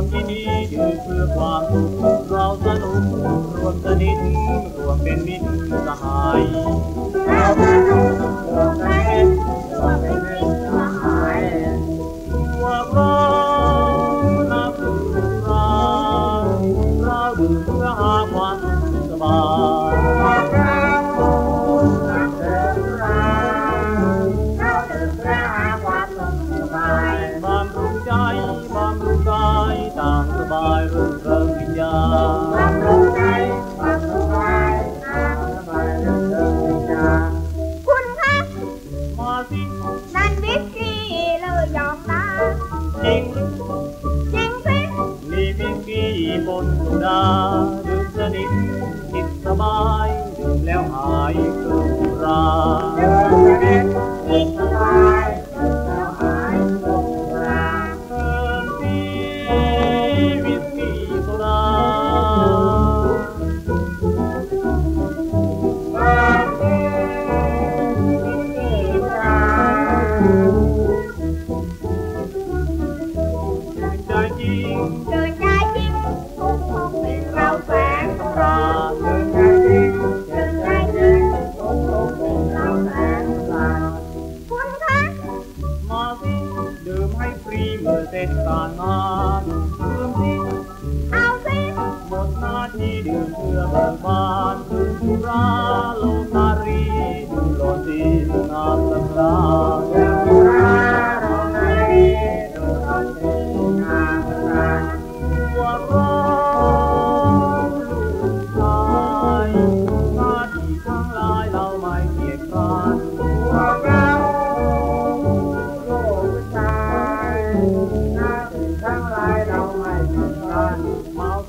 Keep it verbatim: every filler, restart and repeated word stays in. วมที่นี้ยืนเพื่อความสุขเราสนุกรวมสนิทรวมเป็นมิตรสหายเราเป็นมิตรรวมเป็นมิตรสหายพวกเรานับถือเราเราดื่มเพื่อหาความสบายพวกเรานับถือเราเราดื่มเพื่อหาความสบายบำรุงใจบำรุงกายต่างสบายรื่นเริงวิญญาณบำรุงใจบำรุงกายต่างสบายรื่นเริงวิญญาณคุณคะมาสินั่นวิธีเลยยอมตาจริงจริงสิมีพิงกี้บนสุดาดื่มสนิทจิตสบายดื่มแล้วหายเกินราดื่มสนิทจิตสบายทั้งหลายเราไม่ต้องการ